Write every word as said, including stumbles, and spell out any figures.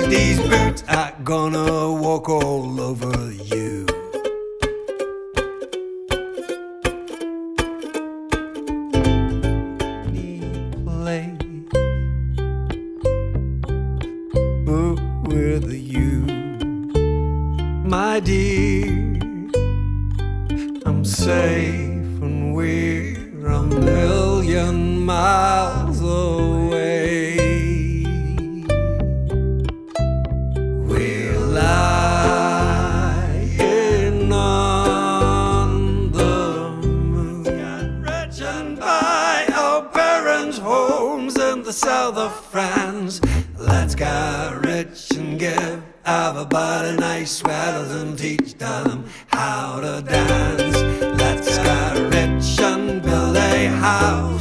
in these boots, I'm gonna walk all over you. But with you, my dear, I'm safe and we're a million miles away. We're lying on the moon, got by our parents' homes in the south of France. Let's get rich and give everybody nice sweaters and teach them how to dance. Let's get rich and build a house.